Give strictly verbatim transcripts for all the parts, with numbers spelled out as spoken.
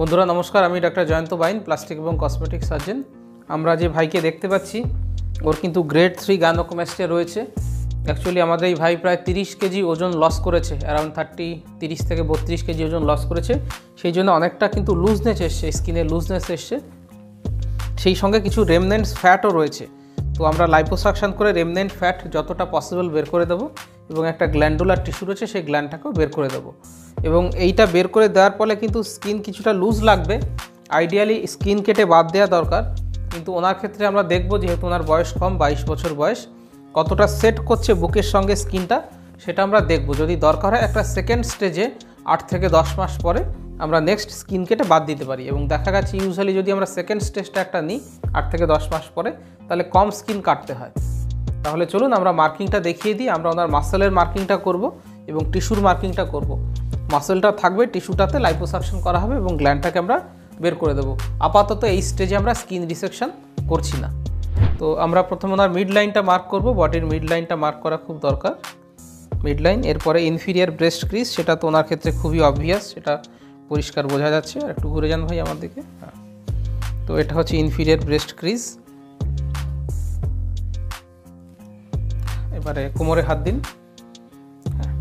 बंधुरा नमस्कार आमी डॉक्टर जयंत बैन प्लास्टिक और कस्मेटिक सर्जन। आमरा जे भाई के देखते पाच्छी और किन्तु ग्रेड थ्री गाइनोकोमास्टिया रयेछे। एक्चुअली आमादेर एई भाई प्राय तीस केजी ओजन लस करेछे, अराउंड थर्टी तीस थेके बत्रीस केजी ओजन लस करेछे। सेई जोन्नो अनेकटा किन्तु लुजनेस एसेछे, स्किने लुजनेस एसेछे, सेई संगे किछु रेमनेंट्स फैटও रयेछे। तो आमरा लाइपोसाकशन करे रेमनेंट फैट जतटा पसिबल बेर करे देब এবং একটা গ্ল্যান্ডুলার টিস্যু রয়েছে সেই গ্ল্যান্ডটাকেও বের করে দেব। এবং এইটা বের করে দেওয়ার ফলে কিন্তু স্কিন কিছুটা লুজ লাগবে। আইডিয়ালি স্কিন কেটে বাদ দেওয়া দরকার, কিন্তু ওনার ক্ষেত্রে আমরা দেখব যেহেতু ওনার বয়স কম, বাইশ বছর বয়স, কতটা সেট করছে বুকের সঙ্গে স্কিনটা সেটা আমরা দেখব। যদি দরকার হয় একটা সেকেন্ড স্টেজে আট থেকে দশ মাস পরে আমরা নেক্সট স্কিন কেটে বাদ দিতে পারি। এবং দেখা গেছে ইউজুয়ালি যদি আমরা সেকেন্ড স্টেজটা একটা নিই আট থেকে দশ মাস পরে তাহলে কম স্কিন কাটতে হয়। তাহলে চলুন আমরা মার্কিংটা দেখিয়ে দিই। আমরা ওনার মাসেলের মার্কিংটা করব এবং টিস্যুর মার্কিংটা করব। মাসেলটা থাকবে, টিস্যুটাতে লাইপোসাকশন করা হবে এবং গ্ল্যান্ডটাকে আমরা বের করে দেব। আপাতত এই স্টেজে আমরা স্কিন ডিসেকশন করছি না। তো আমরা প্রথমে ওনার মিড লাইনটা মার্ক করব। বডির মিড লাইনটা মার্ক করা খুব দরকার, মিড লাইন। এরপরে ইনফিরিয়ার ব্রেস্ট ক্রিজ, সেটা তো ওনার ক্ষেত্রে খুবই অবভিয়াস, সেটা পরিষ্কার বোঝা যাচ্ছে। আর একটু ঘুরে যান ভাই আমার দিকে। হ্যাঁ, তো এটা হচ্ছে ইনফিরিয়ার ব্রেস্ট ক্রিজ। এবারে কোমরে হাত দিন। হ্যাঁ,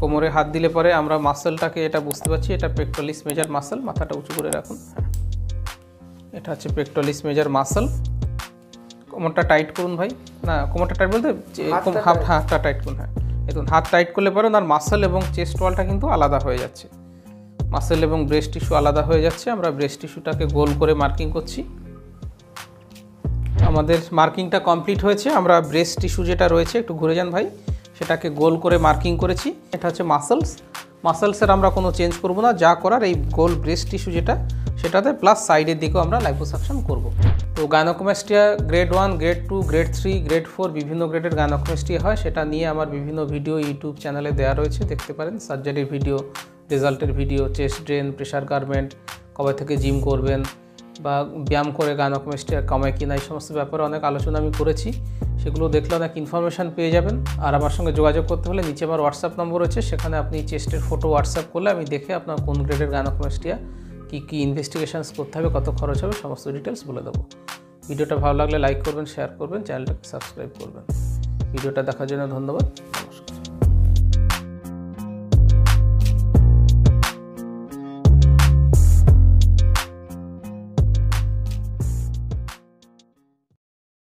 কোমরে হাত দিলে পরে আমরা মাসেলটাকে এটা বুঝতে পারছি, এটা পেক্টোরালিস মেজর মাসেল। মাথাটা উঁচু করে রাখুন। হ্যাঁ, এটা হচ্ছে পেক্টোরালিস মেজর মাসেল। কোমরটা টাইট করুন ভাই, না কোমরটা টাইট বলতে এরকম হাফ হাতটা টাইট করুন। হ্যাঁ, এখন হাত টাইট করলে পরে ওনার মাসেল এবং চেস্ট ওয়ালটা কিন্তু আলাদা হয়ে যাচ্ছে, মাসেল এবং ব্রেস্ট টিস্যু আলাদা হয়ে যাচ্ছে। আমরা ব্রেস্ট টিস্যুটাকে গোল করে মার্কিং করছি। আমাদের মার্কিংটা কমপ্লিট হয়েছে। আমরা ব্রেস্ট টিস্যু যেটা রয়েছে, একটু ঘুরে যান ভাই, সেটাকে গোল করে মার্কিং করেছি। এটা হচ্ছে মাসেলস। মাসেলসের আমরা কোনো চেঞ্জ করব না, যা করার এই গোল ব্রেস্ট টিস্যু যেটা সেটাতে প্লাস সাইডের দিকেও আমরা লাইপোসাকশন করব। তো gynaecomastia grade one, grade two, grade three, grade four বিভিন্ন গ্রেডের গাইনোকোমাস্টিয়া হয়। সেটা নিয়ে আমার বিভিন্ন ভিডিও ইউটিউব চ্যানেলে দেওয়া রয়েছে, দেখতে পারেন। সার্জারির ভিডিও, রেজাল্টের video, chest drain, pressure garment, কবে থেকে জিম করবেন বা ব্যায়াম করে গাইনোকোমাস্টিয়া কমায় কিনা, এই সমস্ত ব্যাপারে অনেক আলোচনা আমি করেছি। সেগুলো দেখলে অনেক ইনফরমেশান পেয়ে যাবেন। আর আমার সঙ্গে যোগাযোগ করতে হলে নিচে আমার হোয়াটসঅ্যাপ নম্বর রয়েছে, সেখানে আপনি চেস্টের ফটো হোয়াটসঅ্যাপ করলে আমি দেখে আপনার কোন গ্রেডের গাইনোকোমাস্টিয়া কী কী ইনভেস্টিগেশনস করতে হবে, কত খরচ হবে, সমস্ত ডিটেলস বলে দেবো। ভিডিওটা ভালো লাগলে লাইক করবেন, শেয়ার করবেন, চ্যানেলটাকে সাবস্ক্রাইব করবেন। ভিডিওটা দেখার জন্য ধন্যবাদ।